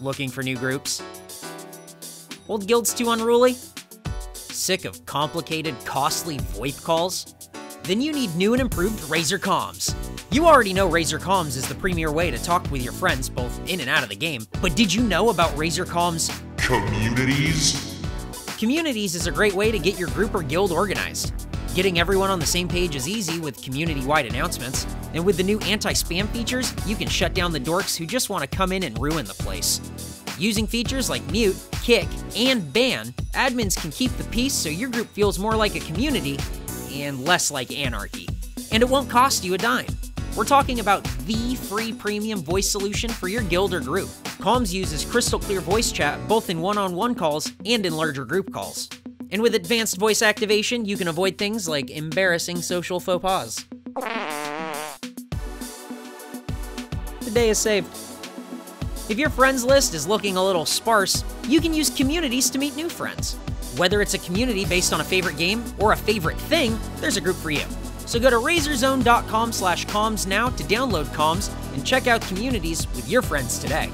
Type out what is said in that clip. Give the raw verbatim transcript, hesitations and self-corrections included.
Looking for new groups? Old guild's too unruly? Sick of complicated, costly VoIP calls? Then you need new and improved Razer Comms. You already know Razer Comms is the premier way to talk with your friends both in and out of the game, but did you know about Razer Comms Communities? Communities is a great way to get your group or guild organized. Getting everyone on the same page is easy with community-wide announcements, and with the new anti-spam features, you can shut down the dorks who just want to come in and ruin the place. Using features like mute, kick, and ban, admins can keep the peace so your group feels more like a community and less like anarchy. And it won't cost you a dime. We're talking about the free premium voice solution for your guild or group. Comms uses crystal clear voice chat both in one-on-one calls and in larger group calls. And with advanced voice activation, you can avoid things like embarrassing social faux pas. The day is saved. If your friends list is looking a little sparse, you can use communities to meet new friends. Whether it's a community based on a favorite game or a favorite thing, there's a group for you. So go to razerzone dot com slash comms now to download Comms and check out communities with your friends today.